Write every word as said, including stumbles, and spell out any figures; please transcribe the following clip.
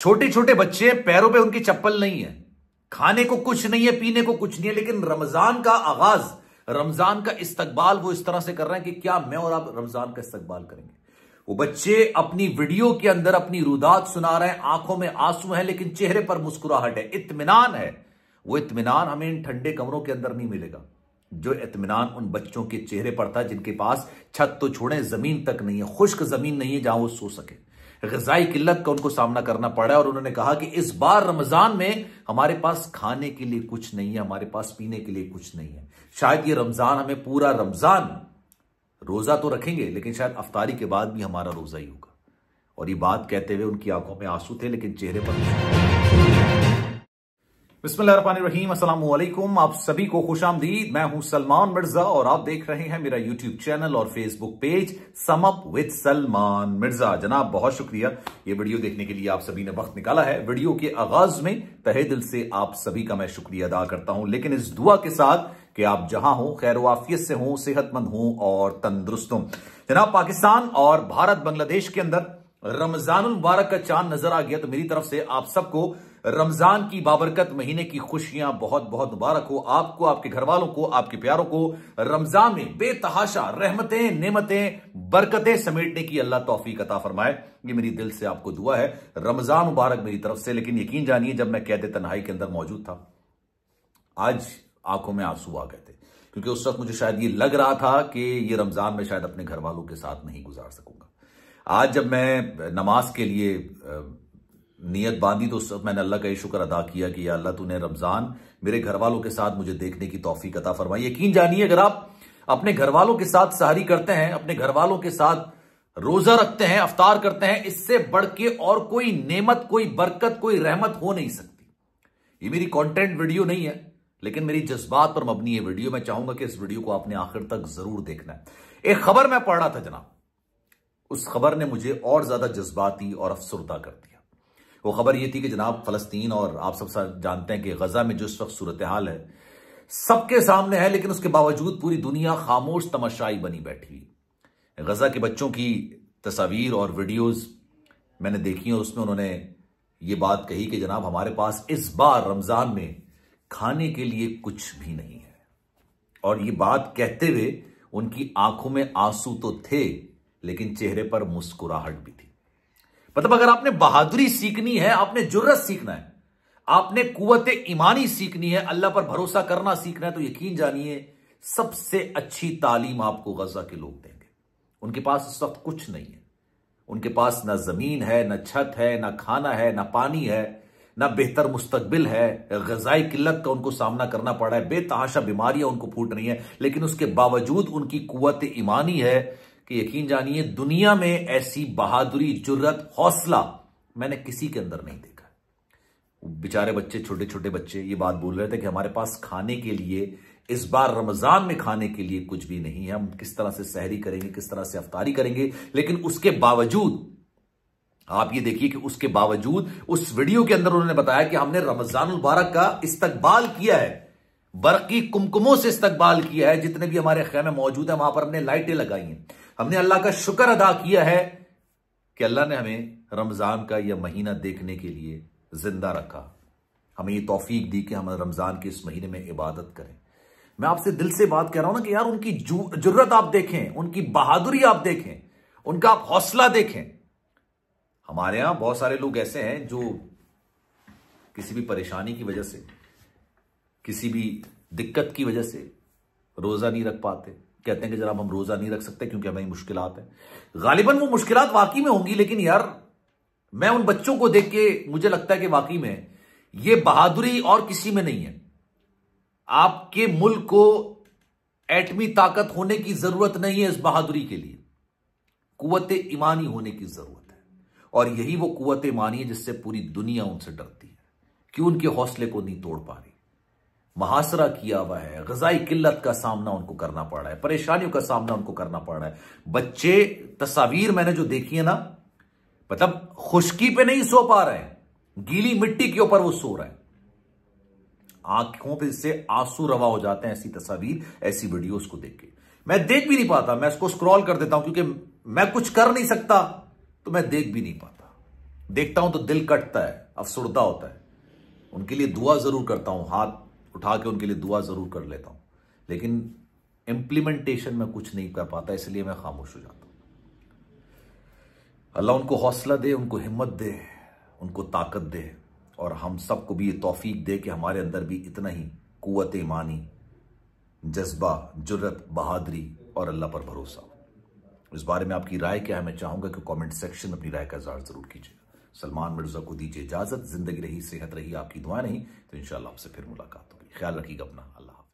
छोटे छोटे बच्चे पैरों पे उनकी चप्पल नहीं है, खाने को कुछ नहीं है, पीने को कुछ नहीं है, लेकिन रमजान का आगाज, रमजान का इस्तकबाल वो इस तरह से कर रहे हैं कि क्या मैं और आप रमजान का इस्तकबाल करेंगे। वो बच्चे अपनी वीडियो के अंदर अपनी रुदात सुना रहे हैं, आंखों में आंसू हैं लेकिन चेहरे पर मुस्कुराहट है, इत्मीनान है। वो इत्मीनान हमें इन ठंडे कमरों के अंदर नहीं मिलेगा। जो इत्मीनान उन बच्चों के चेहरे पर था जिनके पास छत तो छोड़े जमीन तक नहीं है, खुश्क जमीन नहीं है जहां वो सो सके, ग़िज़ाई किल्लत का उनको सामना करना पड़ा है। और उन्होंने कहा कि इस बार रमजान में हमारे पास खाने के लिए कुछ नहीं है, हमारे पास पीने के लिए कुछ नहीं है। शायद ये रमजान हमें पूरा रमजान रोजा तो रखेंगे लेकिन शायद अफ्तारी के बाद भी हमारा रोजा ही होगा। और ये बात कहते हुए उनकी आंखों में आंसू थे लेकिन चेहरे पर नहीं। बिस्मिल्लाहिर्रहमानिर्रहीम, अस्सलाम वालेकुम, आप सभी को खुशामदीद। मैं हूं सलमान मिर्जा और आप देख रहे हैं मेरा यूट्यूब चैनल और Facebook page sum up with Salman Mirza. जनाब बहुत शुक्रिया ये वीडियो देखने के लिए, आप सभी ने वक्त निकाला है। वीडियो के आगाज में तहे दिल से आप सभी का मैं शुक्रिया अदा करता हूं, लेकिन इस दुआ के साथ कि आप जहां हो खैर वाफियत से हो, सेहतमंद हो और तंदुरुस्त हो। जनाब पाकिस्तान और भारत बांग्लादेश के अंदर रमजान मुबारक का चांद नजर आ गया, तो मेरी तरफ से आप सबको रमजान की बाबरकत महीने की खुशियां बहुत बहुत मुबारक हो। आपको, आपके घर वालों को, आपके प्यारों को रमजान में बेतहाशा रहमतें, नेमतें, बरकतें समेटने की अल्लाह तौफीक अता फरमाए। ये मेरी दिल से आपको दुआ है, रमजान मुबारक मेरी तरफ से। लेकिन यकीन जानिए जब मैं कैद तन्हाई के अंदर मौजूद था, आज आंखों में आंसू आ गए थे, क्योंकि उस वक्त मुझे शायद ये लग रहा था कि ये रमजान में शायद अपने घर वालों के साथ नहीं गुजार सकूंगा। आज जब मैं नमाज के लिए नियत बांधी तो उस वक्त मैंने अल्लाह का ये शुक्र अदा किया कि या अल्लाह तूने रमजान मेरे घर वालों के साथ मुझे देखने की तौफीक अता फरमाई। यकीन जानिए अगर आप अपने घर वालों के साथ सहरी करते हैं, अपने घर वालों के साथ रोजा रखते हैं, अफ्तार करते हैं, इससे बढ़ के और कोई नेमत, कोई बरकत, कोई रहमत हो नहीं सकती। ये मेरी कॉन्टेंट वीडियो नहीं है लेकिन मेरी जज्बात पर मबनी ये वीडियो। मैं चाहूंगा कि इस वीडियो को आपने आखिर तक जरूर देखना है। एक खबर मैं पढ़ रहा था जनाब, उस खबर ने मुझे और ज्यादा जज्बाती और अफसुर्दा कर दिया। वो खबर ये थी कि जनाब फलस्तीन, और आप सब जानते हैं कि गजा में जो इस वक्त सूरत हाल है सबके सामने है, लेकिन उसके बावजूद पूरी दुनिया खामोश तमाशाई बनी बैठी हुई। गजा के बच्चों की तस्वीर और वीडियोज मैंने देखी और उसमें उन्होंने ये बात कही कि जनाब हमारे पास इस बार रमजान में खाने के लिए कुछ भी नहीं है। और ये बात कहते हुए उनकी आंखों में आंसू तो थे लेकिन चेहरे पर मुस्कुराहट भी थी। मतलब अगर आपने बहादुरी सीखनी है, आपने जुर्रत सीखना है, आपने कुव्वत ईमानी सीखनी है, अल्लाह पर भरोसा करना सीखना है, तो यकीन जानिए सबसे अच्छी तालीम आपको गजा के लोग देंगे। उनके पास इस वक्त कुछ नहीं है, उनके पास ना जमीन है, ना छत है, ना खाना है, ना पानी है, ना बेहतर मुस्तकबिल है। ग़िज़ाई किल्लत का उनको सामना करना पड़ा है, बेतहाशा बीमारियां उनको फूट रही हैं, लेकिन उसके बावजूद उनकी कुव्वत ईमानी है कि यकीन जानिए दुनिया में ऐसी बहादुरी, जुर्रत, हौसला मैंने किसी के अंदर नहीं देखा। बेचारे बच्चे, छोटे छोटे बच्चे ये बात बोल रहे थे कि हमारे पास खाने के लिए इस बार रमजान में खाने के लिए कुछ भी नहीं है, हम किस तरह से सहरी करेंगे, किस तरह से अफ्तारी करेंगे। लेकिन उसके बावजूद आप ये देखिए कि उसके बावजूद उस वीडियो के अंदर उन्होंने बताया कि हमने रमजान मुबारक का इस्तकबाल किया है, बरकी कुमकुमों से इस्तकबाल किया है, जितने भी हमारे खैमे मौजूद है वहां पर हमने लाइटें लगाई हैं, हमने अल्लाह का शुक्र अदा किया है कि अल्लाह ने हमें रमजान का यह महीना देखने के लिए जिंदा रखा, हमें ये तौफीक दी कि हम रमजान के इस महीने में इबादत करें। मैं आपसे दिल से बात कर रहा हूं ना कि यार उनकी जुर्रत आप देखें, उनकी बहादुरी आप देखें, उनका आप हौसला देखें। हमारे यहाँ बहुत सारे लोग ऐसे हैं जो किसी भी परेशानी की वजह से, किसी भी दिक्कत की वजह से रोज़ा नहीं रख पाते, कहते हैं कि जनाब हम रोज़ा नहीं रख सकते क्योंकि हमें मुश्किलात हैं। गालिबन वो मुश्किलात वाकई में होंगी, लेकिन यार मैं उन बच्चों को देख के मुझे लगता है कि वाकई में ये बहादुरी और किसी में नहीं है। आपके मुल्क को एटमी ताकत होने की ज़रूरत नहीं है इस बहादुरी के लिए, कुव्वत ईमानी होने की ज़रूरत। और यही वो कुव्वत ईमानी है जिससे पूरी दुनिया उनसे डरती है कि उनके हौसले को नहीं तोड़ पा रही। महासरा किया हुआ है, ग़िज़ाई किल्लत का सामना उनको करना पड़ रहा है, परेशानियों का सामना उनको करना पड़ रहा है। बच्चे, तस्वीर मैंने जो देखी है ना, मतलब खुश्की पे नहीं सो पा रहे हैं, गीली मिट्टी के ऊपर वो सो रहे हैं, आंखों पे से आंसू रवा हो जाते हैं ऐसी तस्वीर, ऐसी वीडियोस को देख के। मैं देख भी नहीं पाता, मैं इसको स्क्रॉल कर देता हूं क्योंकि मैं कुछ कर नहीं सकता, तो मैं देख भी नहीं पाता। देखता हूं तो दिल कटता है, अफसुर्दा होता है। उनके लिए दुआ जरूर करता हूं, हाथ उठा के उनके लिए दुआ जरूर कर लेता हूं, लेकिन इम्प्लीमेंटेशन में कुछ नहीं कर पाता, इसलिए मैं खामोश हो जाता हूं। अल्लाह उनको हौसला दे, उनको हिम्मत दे, उनको ताकत दे, और हम सबको भी ये तौफीक दे कि हमारे अंदर भी इतना ही कुव्वत ईमानी, जज्बा, जुर्रत, बहादरी और अल्लाह पर भरोसा। इस बारे में आपकी राय क्या है, मैं चाहूंगा कि कमेंट सेक्शन में अपनी राय का इजहार जरूर कीजिएगा। सलमान मिर्जा को दीजिए इजाजत। जिंदगी रही, सेहत रही, आपकी दुआएं रही, तो इंशाल्लाह आपसे फिर मुलाकात होगी। ख्याल रखिएगा अपना। अल्लाह।